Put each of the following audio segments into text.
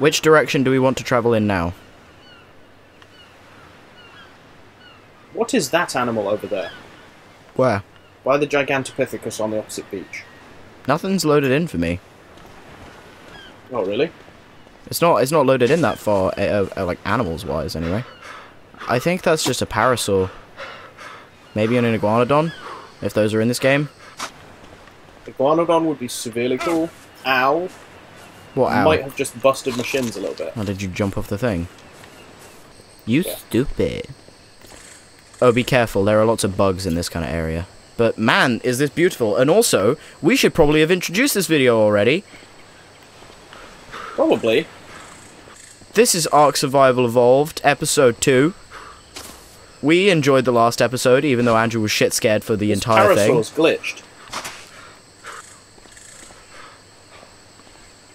Which direction do we want to travel in now? What is that animal over there? Where? By the Gigantopithecus on the opposite beach. Nothing's loaded in for me. Oh, really? It's not loaded in that far, like animals-wise, anyway. I think that's just a Parasaur. Maybe an Iguanodon, if those are in this game. Iguanodon would be severely cool. Ow. What, ow? Might have just busted my shins a little bit. Oh, did you jump off the thing? You stupid. Oh, be careful, there are lots of bugs in this kind of area. But man, is this beautiful. And also, we should probably have introduced this video already. Probably. This is Ark Survival Evolved, Episode 2. We enjoyed the last episode, even though Andrew was shit scared for the entire thing. Parasaur's glitched.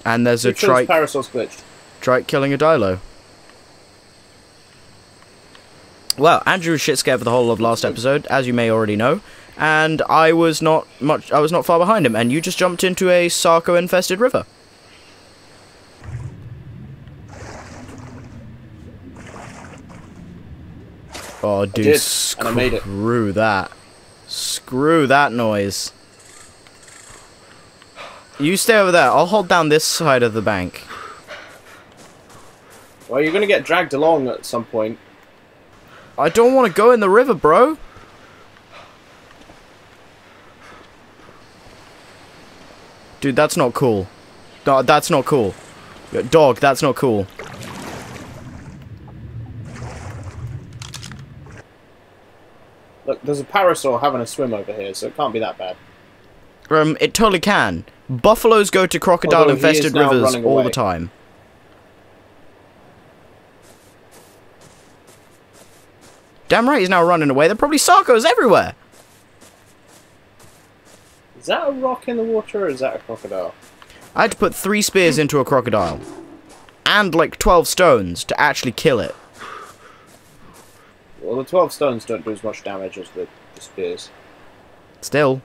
And there's a Trike. Parasaur's glitched. Trike killing a Dilo. Well, Andrew was shit scared for the whole of last episode, as you may already know, and I was not far behind him, and you just jumped into a Sarco infested river. Oh, dude, and I made it. Screw that. Screw that noise. You stay over there. I'll hold down this side of the bank. Well, you're going to get dragged along at some point. I don't want to go in the river, bro. Dude, that's not cool. That's not cool. Dog, that's not cool. Look, there's a Parasaur having a swim over here, so it can't be that bad. It totally can. Buffaloes go to crocodile-infested rivers all the time. Damn right he's now running away. There are probably Sarcos everywhere! Is that a rock in the water, or is that a crocodile? I had to put 3 spears into a crocodile. And, like, 12 stones to actually kill it. Well, the 12 stones don't do as much damage as the spears. Still.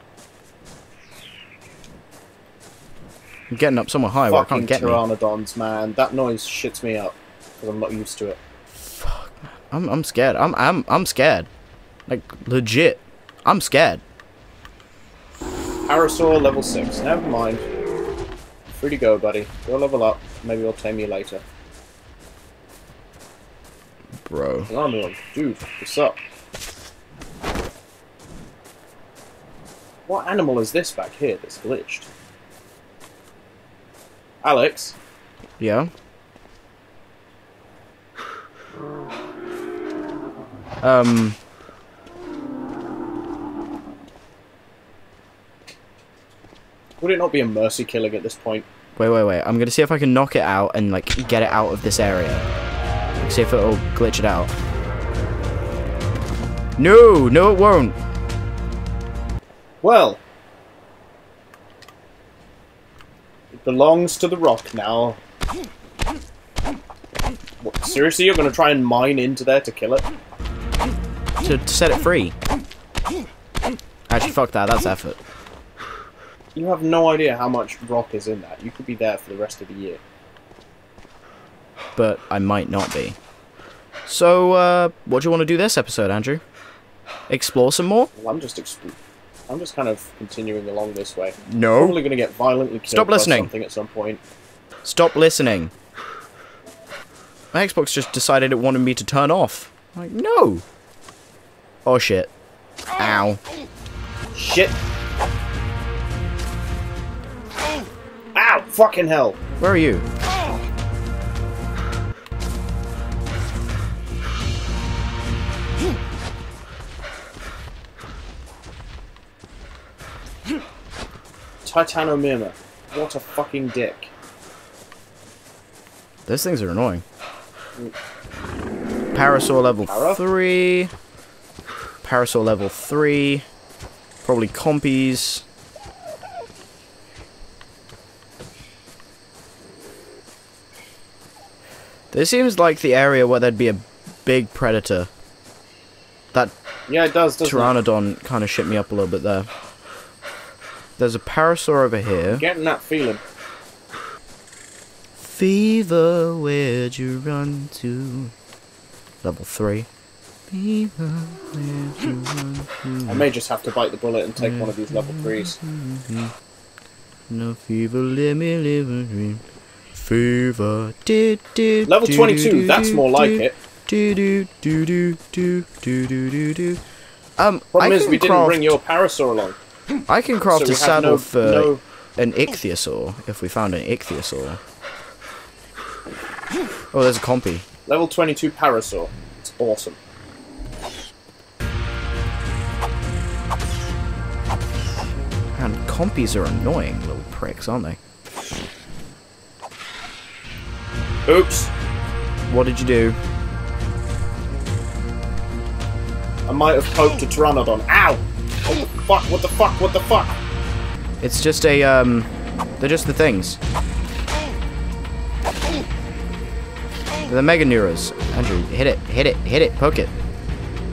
I'm getting up somewhere high where I can't get me. Fucking Pteranodons, man. That noise shits me up. Because I'm not used to it. Fuck, man. I'm scared. I'm scared. Like, legit. I'm scared. Parasaur level 6. Never mind. Free to go, buddy. Go level up. Maybe we'll tame you later. Bro. Dude, what's up? What animal is this back here that's glitched? Alex? Yeah? Would it not be a mercy killing at this point? Wait. I'm gonna see if I can knock it out and, like, get it out of this area. See if it'll glitch it out. No! No, it won't! Well. It belongs to the rock now. What, seriously, you're going to try and mine into there to kill it? To set it free. Actually, fuck that. That's effort. You have no idea how much rock is in that. You could be there for the rest of the year. But I might not be. So, what do you want to do this episode, Andrew? Explore some more? Well, I'm just kind of continuing along this way. No. I'm probably going to get violently killed by something at some point. Stop listening. My Xbox just decided it wanted me to turn off. I'm like, no. Oh, shit. Ow. Shit. Ow, fucking hell. Where are you? Titanomirma. What a fucking dick. Those things are annoying. Parasaur level 3. Parasaur level 3. Probably Compies. This seems like the area where there'd be a big predator. That Pteranodon kind of shit me up a little bit there. There's a Parasaur over here. Getting that feeling. Fever, where'd you run to? Level 3. Fever, where'd you run to? I may just have to bite the bullet and take one of these level 3s. No fever, let me live a dream. Fever, level 22, that's more like it. Problem is, we didn't bring your Parasaur along. I can craft a saddle for an Ichthyosaur, if we found an Ichthyosaur. Oh, there's a Compy. Level 22 Parasaur. It's awesome. And Compies are annoying little pricks, aren't they? Oops. What did you do? I might have poked a Pteranodon. Ow! Oh, fuck, what the fuck, what the fuck? It's just a, they're just the things. The Mega Neuras. Andrew, hit it, hit it, hit it, poke it.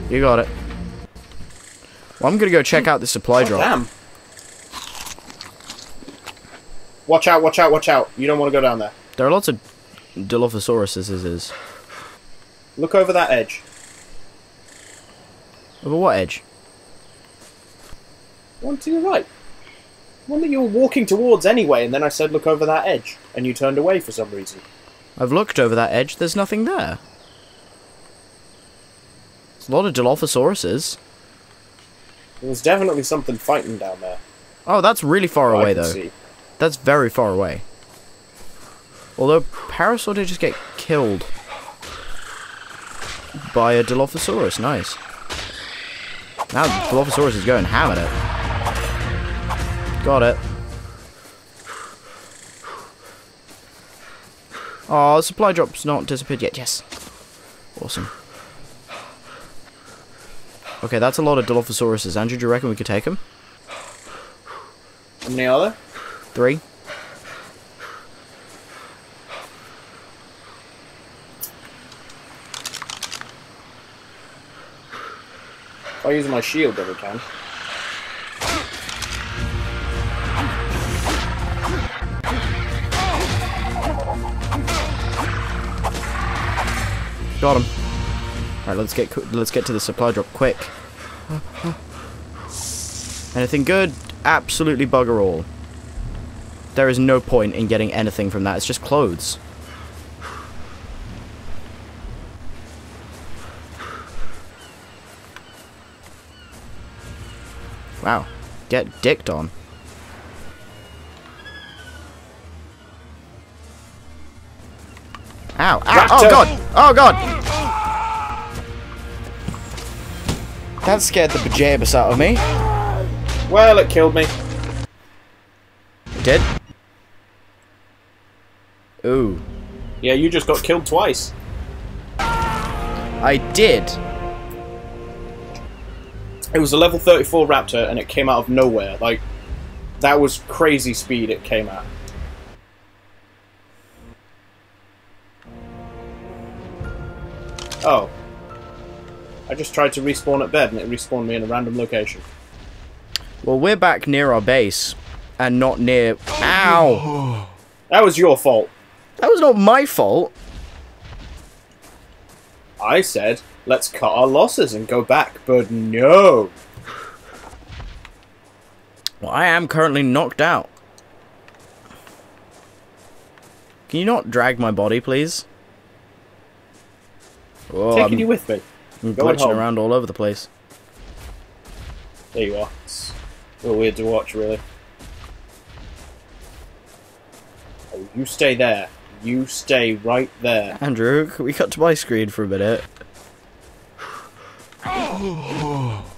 You got it. Well, I'm gonna go check out the supply drop. Damn. Watch out, watch out, watch out. You don't want to go down there. There are lots of Dilophosauruses. Look over that edge. Over what edge? One to your right. One that you were walking towards anyway, and then I said look over that edge, and you turned away for some reason. I've looked over that edge, there's nothing there. There's a lot of Dilophosauruses. There's definitely something fighting down there. Oh, that's really far away, though. See. That's very far away. Although, Parasaur did just get killed by a Dilophosaurus. Nice. Now, Dilophosaurus is going ham at it. Got it. Oh, the supply drop's not disappeared yet. Yes. Awesome. Okay, that's a lot of Dilophosauruses. Andrew, do you reckon we could take them? How many are there? 3. I'll use my shield every time. Got him. All right, let's get to the supply drop quick. Anything good? Absolutely bugger all. There is no point in getting anything from that. It's just clothes. Wow, get dicked on. Ow! Ow! Oh god! Oh god! That scared the bejeebus out of me. Well, it killed me. It did? Ooh. Yeah, you just got killed twice. I did. It was a level 34 Raptor and it came out of nowhere. Like, that was crazy speed it came at. Oh. I just tried to respawn at bed and it respawned me in a random location. Well, we're back near our base and not near... Ow! That was your fault. That was not my fault. I said, let's cut our losses and go back, but no. Well, I am currently knocked out. Can you not drag my body, please? Oh, taking you with me. I'm glitching around all over the place. There you are. It's a little weird to watch, really. Oh, you stay there. You stay right there. Andrew, can we cut to my screen for a minute? Oh.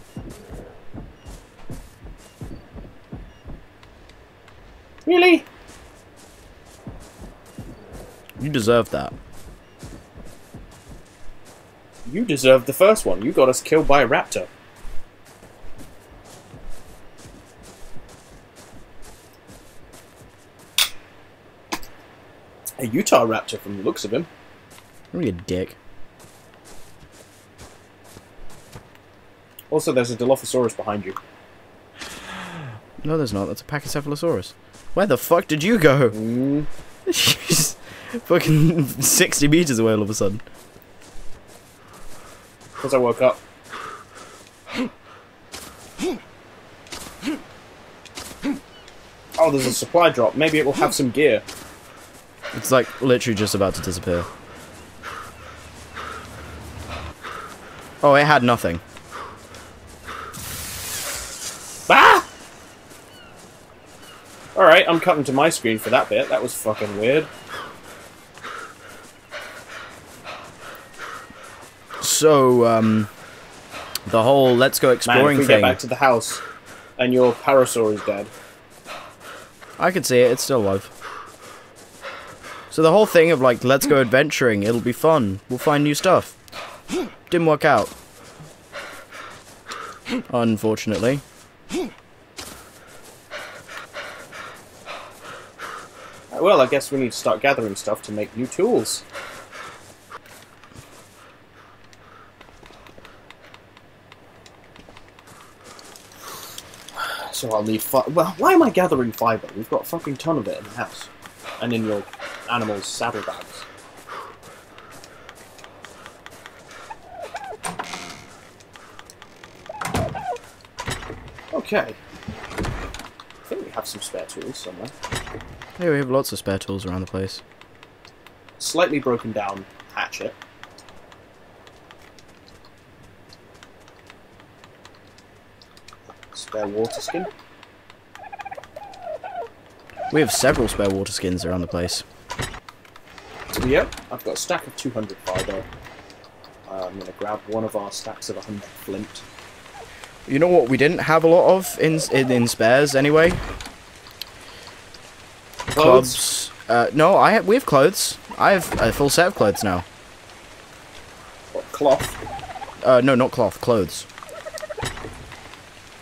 Really? You deserve that. You deserved the first one. You got us killed by a raptor. A Utah Raptor from the looks of him. Really a dick. Also, there's a Dilophosaurus behind you. No, there's not. That's a Pachycephalosaurus. Where the fuck did you go? She's fucking 60 meters away all of a sudden. Because I woke up. Oh, there's a supply drop. Maybe it will have some gear. It's like literally just about to disappear. Oh, it had nothing. Ah! Alright, I'm cutting to my screen for that bit. That was fucking weird. So, the whole let's go exploring thing. Get back to the house and your Parasaur is dead. I can see it. It's still alive. So the whole thing of like, let's go adventuring. It'll be fun. We'll find new stuff. Didn't work out, unfortunately. Well, I guess we need to start gathering stuff to make new tools. So I'll need fiber. Well, why am I gathering fiber? We've got a fucking ton of it in the house. And in your animal's saddlebags. Okay. I think we have some spare tools somewhere. Yeah, we have lots of spare tools around the place. Slightly broken down hatchet. Spare water skin. We have several spare water skins around the place. Yep, I've got a stack of 200 fiber. I'm going to grab one of our stacks of 100 flint. You know what we didn't have a lot of in spares anyway? Clothes? Clubs. No, we have clothes. I have a full set of clothes now. What, cloth? No, not cloth. Clothes.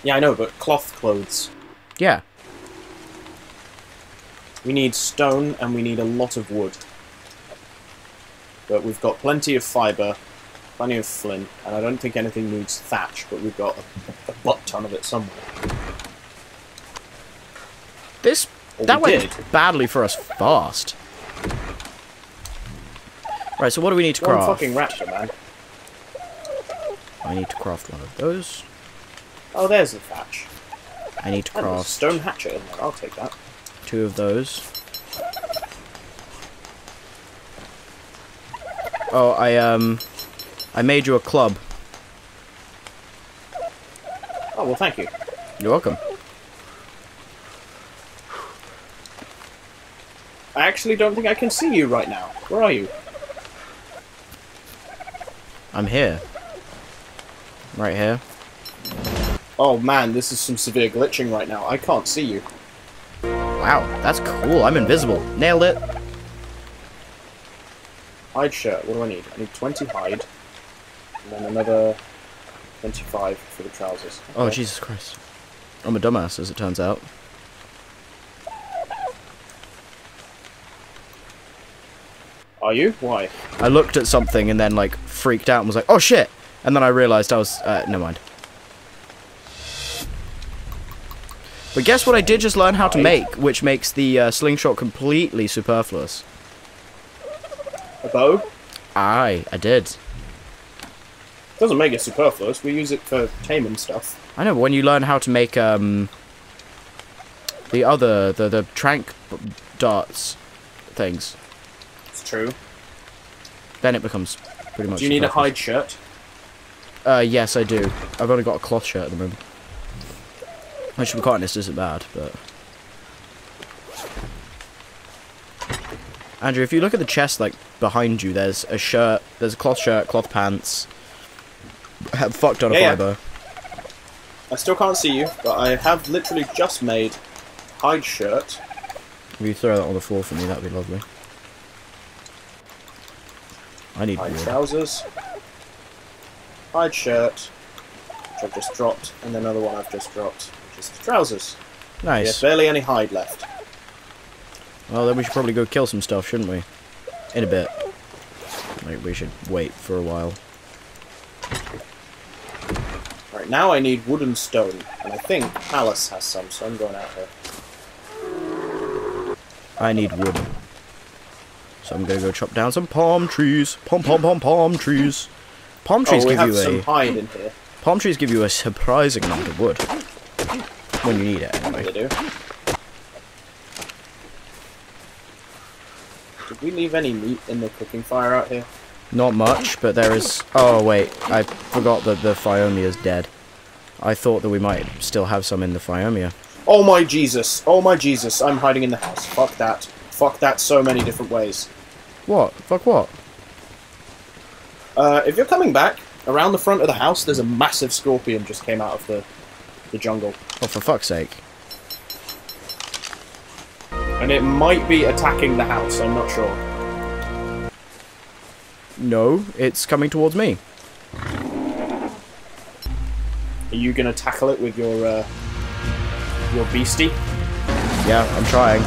Yeah, I know, but cloth clothes. Yeah. We need stone, and we need a lot of wood. But we've got plenty of fibre, plenty of flint, and I don't think anything needs thatch, but we've got a butt-ton of it somewhere. That went badly for us fast. Right, so what do we need to craft? One fucking raptor, man. I need to craft one of those. Oh, there's the thatch. I need to craft... a stone hatchet in there, I'll take that. Two of those. Oh, I made you a club. Oh, well, thank you. You're welcome. I actually don't think I can see you right now. Where are you? I'm here. Right here. Oh, man, this is some severe glitching right now. I can't see you. Wow, that's cool. I'm invisible. Nailed it. Hide shirt. What do I need? I need 20 hide. And then another 25 for the trousers. Okay. Oh, Jesus Christ. I'm a dumbass, as it turns out. Are you? Why? I looked at something and then, like, freaked out and was like, oh, shit! And then I realized I was... never mind. But guess what I did just learn how to make, which makes the slingshot completely superfluous. A bow? Aye, I did. Doesn't make it superfluous, we use it for taming stuff. I know, but when you learn how to make the tranq darts things. It's true. Then it becomes pretty much... Do you need a hide shirt? Yes, I do. I've only got a cloth shirt at the moment. I should be quite honest, isn't bad, but... Andrew, if you look at the chest, like, behind you, there's a shirt, there's a cloth shirt, cloth pants, fucked on a fibre. Yeah. I still can't see you, but I have literally just made hide shirt. If you throw that on the floor for me, that'd be lovely. I need hide trousers, hide shirt, which I've just dropped, and another one I've just dropped. Trousers. Nice. There's barely any hide left. Well, then we should probably go kill some stuff, shouldn't we? In a bit. Like, we should wait for a while. Right, now I need wood and stone. And I think Palace has some, so I'm going out here. I need wood. So I'm going to go chop down some palm trees. Palm trees. Palm trees Palm trees give you a surprising amount of wood. When you need it, anyway. They do. Did we leave any meat in the cooking fire out here? Not much, but there is... Oh, wait. I forgot that the Phyomia is dead. I thought that we might still have some in the Phyomia. Oh my Jesus! Oh my Jesus! I'm hiding in the house. Fuck that. Fuck that so many different ways. What? Fuck what? If you're coming back, around the front of the house, there's a massive scorpion just came out of the jungle. Oh, for fuck's sake. And it might be attacking the house, I'm not sure. No, it's coming towards me. Are you gonna tackle it with your beastie? Yeah, I'm trying.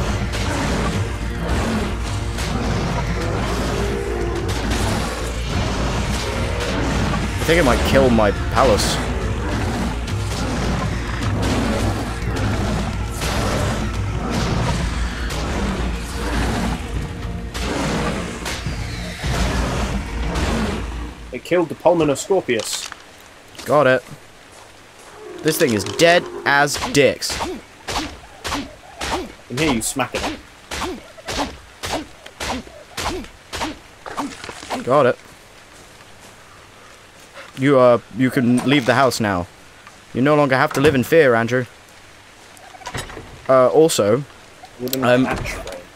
I think it might kill my palace. It killed the Pulmonar Scorpius. Got it. This thing is dead as dicks. And here you smack it. Got it. You can leave the house now. You no longer have to live in fear, Andrew. Also,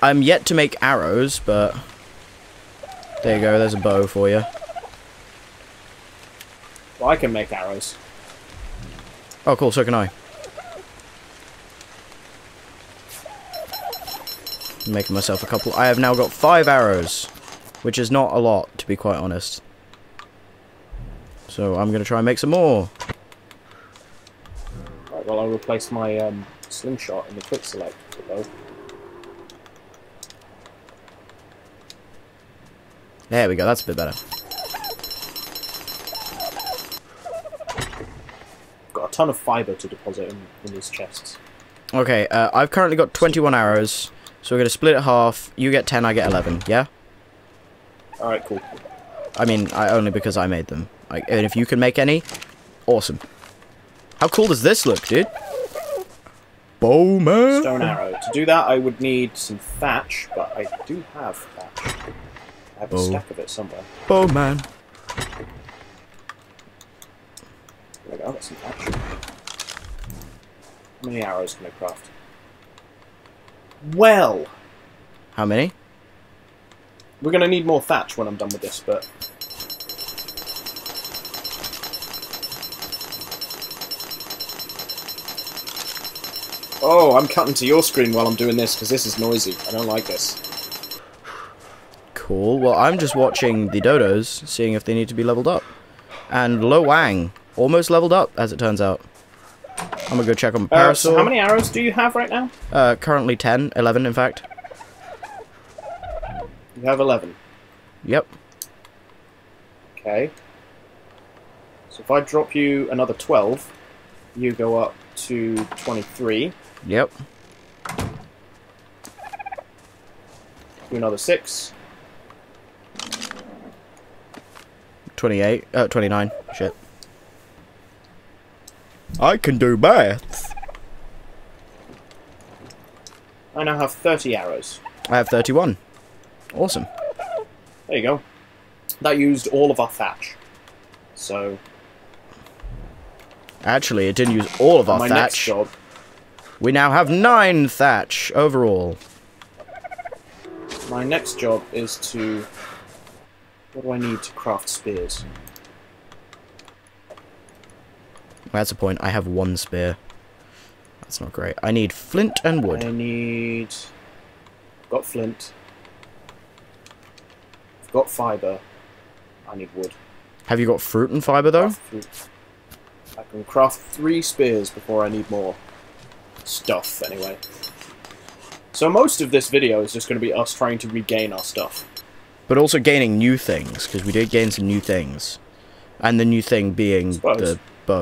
I'm yet to make arrows, but there you go. There's a bow for you. Well, I can make arrows. Oh, cool, so can I. I'm making myself a couple. I have now got 5 arrows, which is not a lot, to be quite honest. So I'm going to try and make some more. Right, well, I'll replace my slingshot in the quick select. There we go, that's a bit better. Ton of fiber to deposit in these chests. Okay, I've currently got 21 arrows, so we're going to split it half. You get 10, I get 11, yeah? Alright, cool. I mean, only because I made them. Like, and if you can make any, awesome. How cool does this look, dude? Bowman! Stone arrow. To do that, I would need some thatch, but I do have thatch. I have a stack of it somewhere. Bowman! There we go, that's some action. How many arrows can I craft? Well! How many? We're going to need more thatch when I'm done with this, but... Oh, I'm cutting to your screen while I'm doing this, because this is noisy. I don't like this. Cool. Well, I'm just watching the dodos, seeing if they need to be leveled up. And Loang. Almost leveled up, as it turns out. I'm gonna go check on Parasaur. So how many arrows do you have right now? Currently 10. 11, in fact. You have 11? Yep. Okay. So if I drop you another 12, you go up to 23. Yep. Do another 6. 28. 29. Shit. I can do math. I now have 30 arrows. I have 31. Awesome. There you go. That used all of our thatch. So... Actually, it didn't use all of our thatch. Next job. We now have 9 thatch overall. My next job is to... What do I need to craft spears? That's a point. I have 1 spear. That's not great. I need flint and wood. I need... Got flint. I've got fiber. I need wood. Have you got fruit and fiber, though? I can craft 3 spears before I need more stuff, anyway. So most of this video is just going to be us trying to regain our stuff. But also gaining new things, because we did gain some new things. And the new thing being the bow.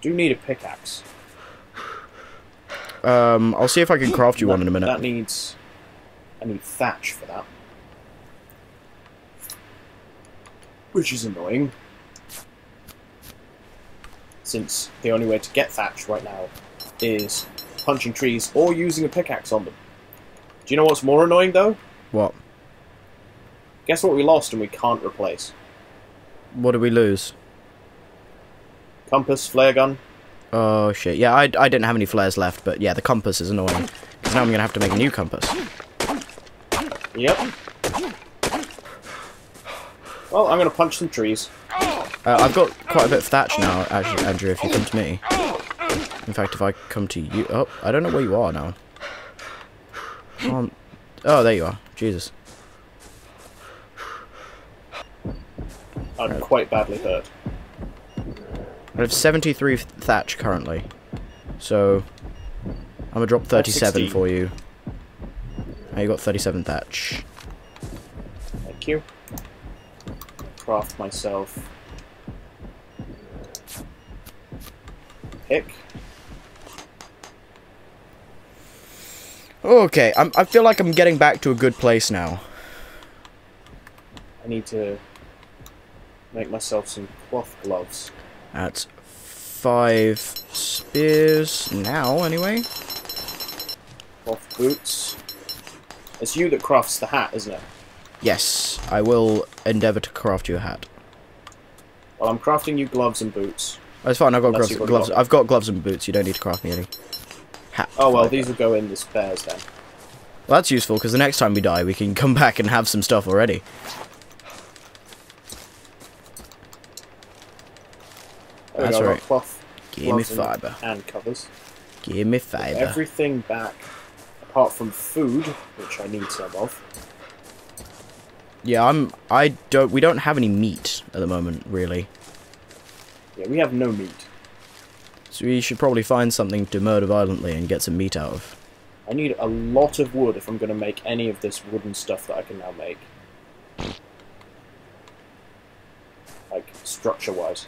Do need a pickaxe. I'll see if I can craft you one in a minute. That needs I need thatch for that. Which is annoying, since the only way to get thatch right now is punching trees or using a pickaxe on them. Do you know what's more annoying, though? What? Guess what we lost and we can't replace. What did we lose? Compass, flare gun. Oh, shit. Yeah, I didn't have any flares left, but yeah, the compass is annoying. Because now I'm going to have to make a new compass. Yep. Well, I'm going to punch some trees. I've got quite a bit of thatch now, actually, Andrew, if you come to me. In fact, if I come to you... Oh, I don't know where you are now. Oh, there you are. Jesus. I'm quite badly hurt. I have 73 thatch currently. So, I'm going to drop 37 for you. Now you got 37 thatch. Thank you. Craft myself. Pick. Okay, I feel like I'm getting back to a good place now. I need to make myself some cloth gloves. That's 5 spears now, anyway. Cloth boots. It's you that crafts the hat, isn't it? Yes, I will endeavour to craft you a hat. Well, I'm crafting you gloves and boots. Oh, it's fine, I've got gloves. I've got gloves and boots, you don't need to craft me any. Hat. Oh, well, these will go in the spares, then. Well, that's useful, because the next time we die, we can come back and have some stuff already. That's right. Cloth, give me fibre. And covers. Give me fibre. Everything back, apart from food, which I need some of. Yeah, we don't have any meat at the moment, really. Yeah, we have no meat. So we should probably find something to murder violently and get some meat out of. I need a lot of wood if I'm going to make any of this wooden stuff that I can now make. Like, structure-wise.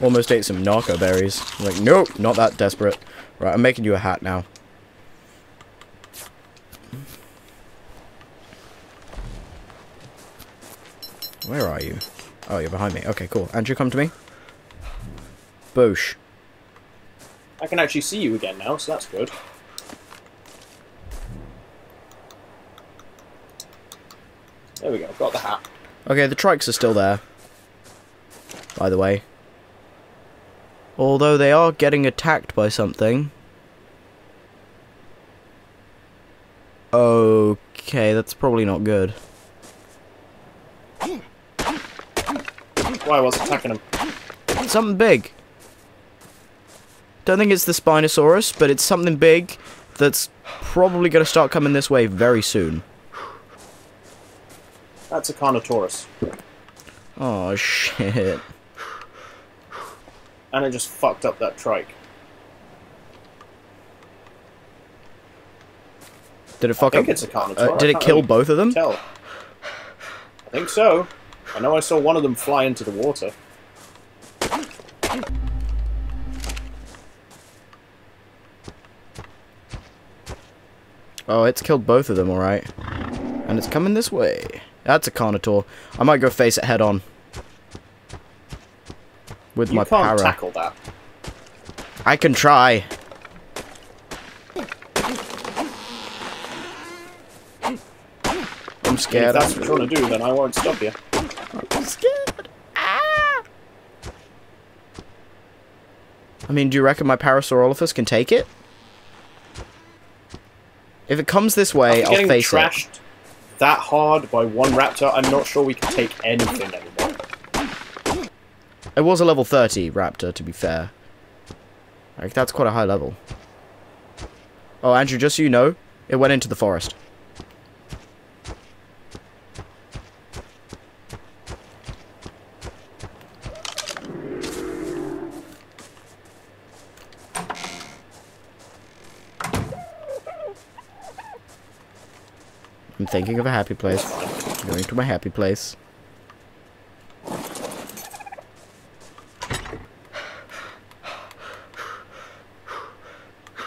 Almost ate some narco berries. I'm like, nope, not that desperate. Right, I'm making you a hat now. Where are you? Oh, you're behind me. Okay, cool. Andrew, come to me. Boosh. I can actually see you again now, so that's good. There we go, got the hat. Okay, the trikes are still there, by the way. Although they are getting attacked by something. Okay, that's probably not good. Why was attacking him? Something big. Don't think it's the Spinosaurus, but it's something big that's probably going to start coming this way very soon. That's a Carnotaurus. Oh, shit. And it just fucked up that trike. Did it fuck up? I think it's a Carnotaurus. Did it kill both of them? Tell. I think so. I know I saw one of them fly into the water. Oh, it's killed both of them, alright. And it's coming this way. That's a Carnotaur. I might go face it head on. With my para. You can't tackle that. I can try. I'm scared. If that's what you want to do, then I won't stop you. I'm scared. Ah! I mean, do you reckon my Parasaurolophus can take it? If it comes this way, I'll face it. After getting trashed that hard by one raptor, I'm not sure we can take anything anymore. It was a level 30 raptor, to be fair. Like, that's quite a high level. Oh, Andrew, just so you know, it went into the forest. I'm thinking of a happy place. I'm going to my happy place.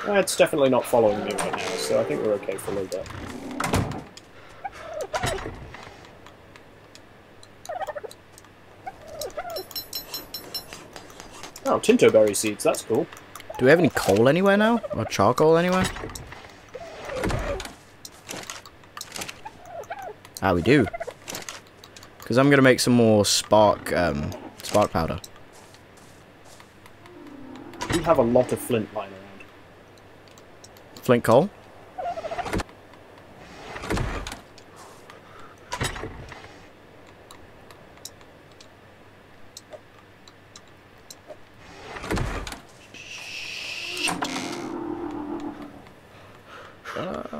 It's definitely not following me right now, so I think we're okay for a little bit. Oh, Tinto berry seeds, that's cool. Do we have any coal anywhere now? Or charcoal anywhere? Ah, we do. Because I'm going to make some more spark powder. We have a lot of flint lying around. Flint coal?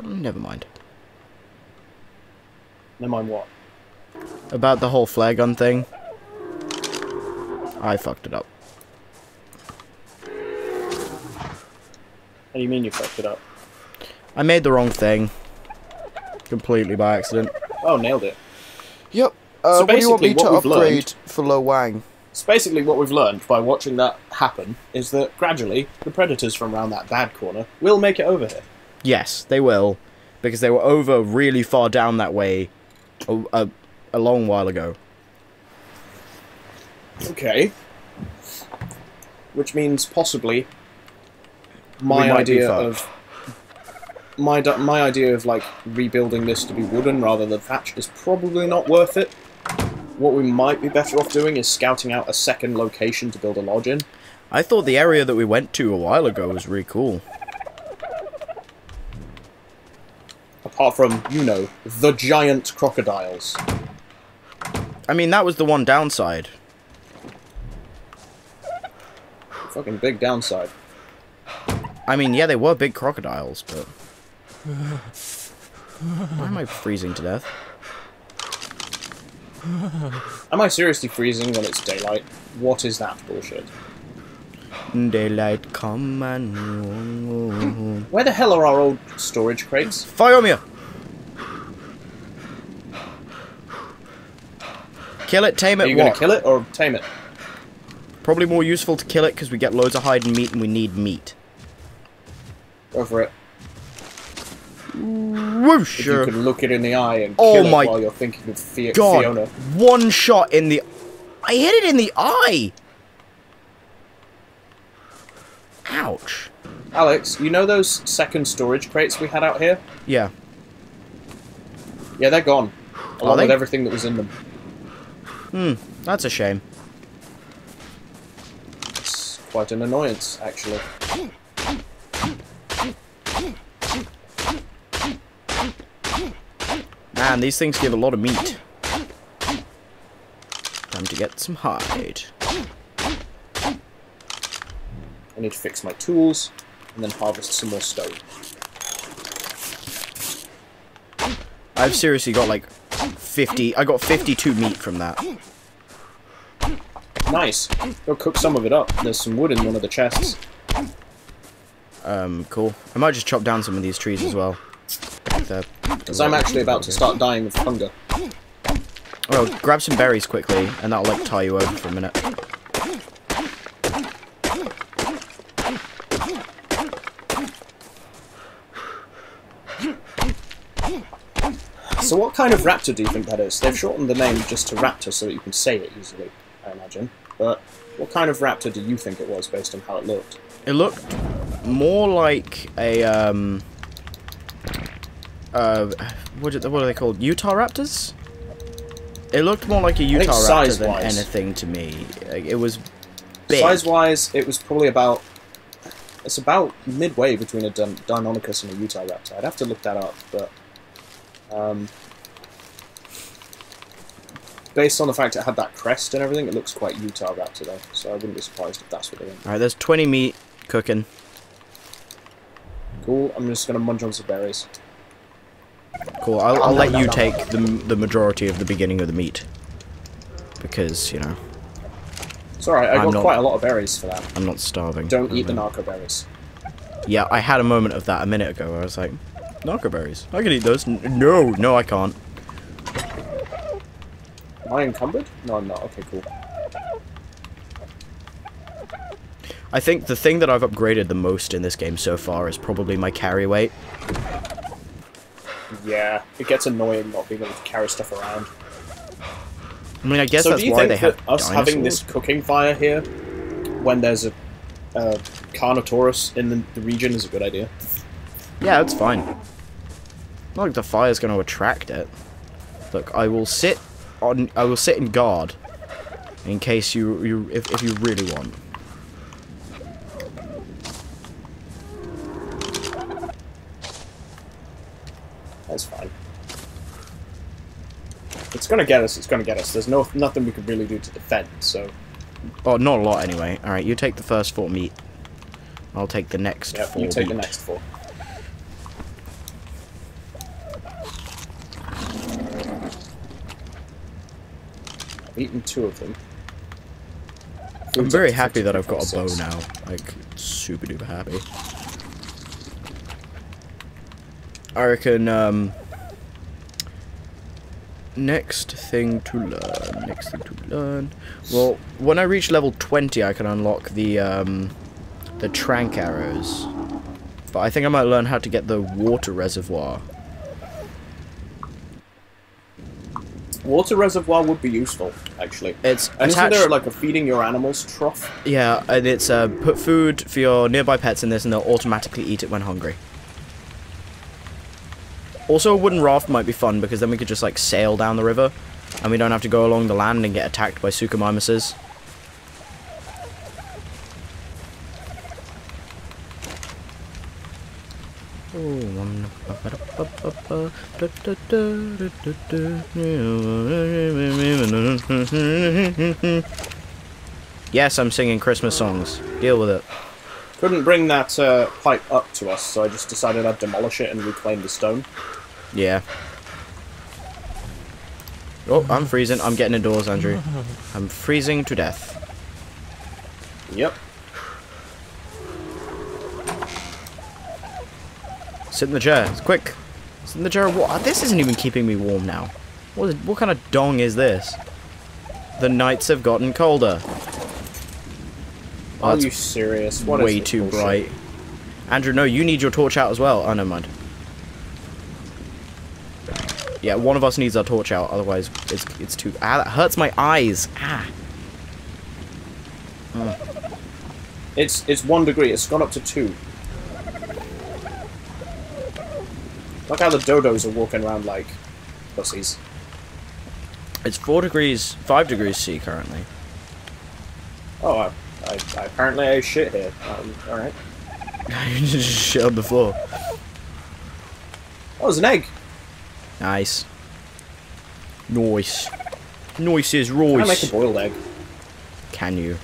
Never mind. Never mind what? About the whole flare gun thing. I fucked it up. What do you mean you fucked it up? I made the wrong thing. Completely by accident. Oh, nailed it. Yep. So basically what do you want me to upgrade for Lo Wang? So basically what we've learned by watching that happen is that gradually the predators from around that bad corner will make it over here. Yes, they will. Because they were over really far down that way a long while ago. Okay. Which means possibly my idea of like rebuilding this to be wooden rather than thatch is probably not worth it. What we might be better off doing is scouting out a second location to build a lodge in. I thought the area that we went to a while ago was really cool. Apart from, you know, the giant crocodiles. I mean, that was the one downside. Fucking big downside. I mean, yeah, they were big crocodiles, but... Why am I freezing to death? Am I seriously freezing when it's daylight? What is that bullshit? Daylight come and... Where the hell are our old storage crates? Phyomia! Kill it, tame it, what? Are you going to kill it or tame it? Probably more useful to kill it because we get loads of hide and meat and we need meat. Go for it. Whoosh! If you could look it in the eye and kill it while you're thinking of Fiona. One shot in the... I hit it in the eye! Ouch. Alex, you know those second storage crates we had out here? Yeah. Yeah, they're gone. Along with everything that was in them. Hmm, that's a shame. It's quite an annoyance, actually. Man, these things give a lot of meat. Time to get some hide. I need to fix my tools, and then harvest some more stone. I've seriously got like 50... I got 52 meat from that. Nice. Go cook some of it up. There's some wood in one of the chests. Cool. I might just chop down some of these trees as well. Because I'm actually about to start dying of hunger. Well, grab some berries quickly, and that'll like tie you over for a minute. So what kind of raptor do you think that is? They've shortened the name just to raptor so that you can say it easily, I imagine. But what kind of raptor do you think it was based on how it looked? It looked more like a, what are they called? Utah Raptors? It looked more like a Utah Raptor than anything to me. It was big. Size-wise, it was probably about... It's about midway between a Deinonychus and a Utah Raptor. I'd have to look that up, but... based on the fact it had that crest and everything, it looks quite Utah Raptor though, so I wouldn't be surprised if that's what they went. Alright, there's 20 meat cooking. Cool, I'm just going to munch on some berries. Cool, I'll let you take the majority of the beginning of the meat. Because, you know... It's alright, I got quite a lot of berries for that. I'm not starving. Don't eat the narco berries. Yeah, I had a moment of that a minute ago where I was like... Narco berries. I can eat those. No, no, I can't. Am I encumbered? No, I'm not. Okay, cool. I think the thing that I've upgraded the most in this game so far is probably my carry weight. Yeah, it gets annoying not being able to carry stuff around. I mean, I guess that's why they have dinosaurs. So do you think that us having this cooking fire here when there's a Carnotaurus in the region is a good idea. Yeah, that's fine. Not like the fire's going to attract it. Look, I will sit in guard in case if you really want. That's fine. It's gonna get us. It's gonna get us. There's nothing we can really do to defend. So, oh, not a lot anyway. All right, you take the first 4 meat. I'll take the next 4. You take meat. The next 4. I've eaten 2 of them. I'm very happy that I've got a bow now. Like super duper happy. I reckon. Next thing to learn. Well, when I reach level 20, I can unlock the Trank arrows. But I think I might learn how to get the water reservoir. Water reservoir would be useful, actually. It's attached. Isn't there like a feeding your animals trough? Yeah, and it's put food for your nearby pets in this, and they'll automatically eat it when hungry. Also, a wooden raft might be fun, because then we could just, like, sail down the river, and we don't have to go along the land and get attacked by Suchomimuses. Yes, I'm singing Christmas songs. Deal with it. Couldn't bring that pipe up to us, so I just decided I'd demolish it and reclaim the stone. Yeah. Oh, I'm freezing. I'm getting indoors, Andrew. I'm freezing to death. Yep. Sit in the chair. It's quick. Sit in the chair. What? This isn't even keeping me warm now. What kind of dong is this? The nights have gotten colder. Oh, are you serious? What way is too bullshit? Bright. Andrew, no, you need your torch out as well. Oh, never mind. Yeah, one of us needs our torch out, otherwise it's too... Ah, that hurts my eyes! Ah! It's 1 degree, it's gone up to 2. Look how the dodos are walking around like pussies. It's 4 degrees, 5 degrees C currently. Oh, I apparently I shit here. Alright. You just shit on the floor. Oh, there's an egg! Nice. Nice. Nice is Royce. Can I make a boiled egg? Can you?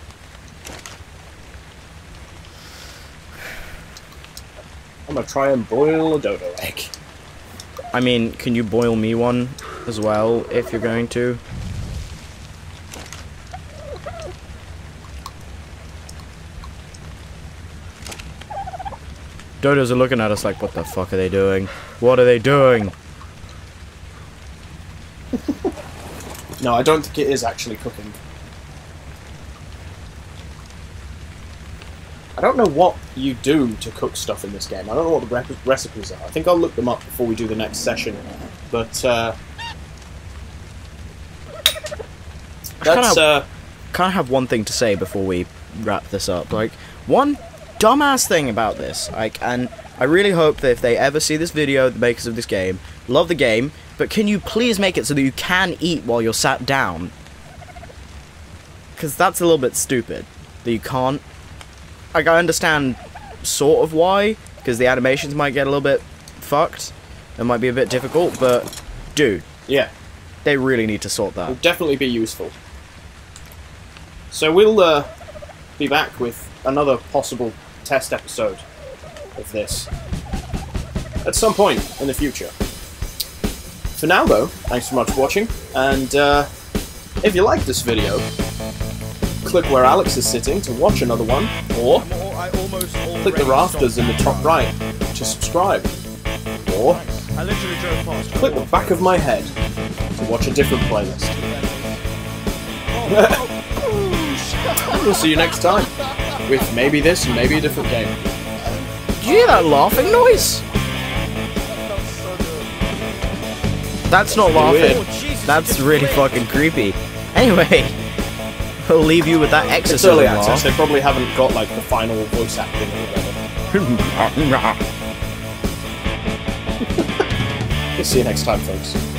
I'm gonna try and boil a dodo egg. I mean, can you boil me one as well, if you're going to? Dodos are looking at us like, what the fuck are they doing? What are they doing? No, I don't think it is actually cooking. I don't know what you do to cook stuff in this game. I don't know what the recipes are. I think I'll look them up before we do the next session. But, I can't have one thing to say before we wrap this up. Like, one dumbass thing about this. Like, and I really hope that if they ever see this video, the makers of this game love the game. But can you please make it so that you can eat while you're sat down? Because that's a little bit stupid. That you can't... Like, I understand sort of why. Because the animations might get a little bit fucked. It might be a bit difficult, but... Dude. Yeah. They really need to sort that. It'll definitely be useful. So we'll be back with another possible test episode of this. At some point in the future. For now, though, thanks so much for watching, and if you like this video, click where Alex is sitting to watch another one, or click the rafters in the top right to subscribe, or click the back of my head to watch a different playlist. We'll see you next time, with maybe this and maybe a different game. Did you hear that laughing noise? That's not laughing. That's really fucking creepy. Anyway. We'll leave you with that exorcism. It's early access. They probably haven't got like the final voice acting or whatever. See you next time, folks.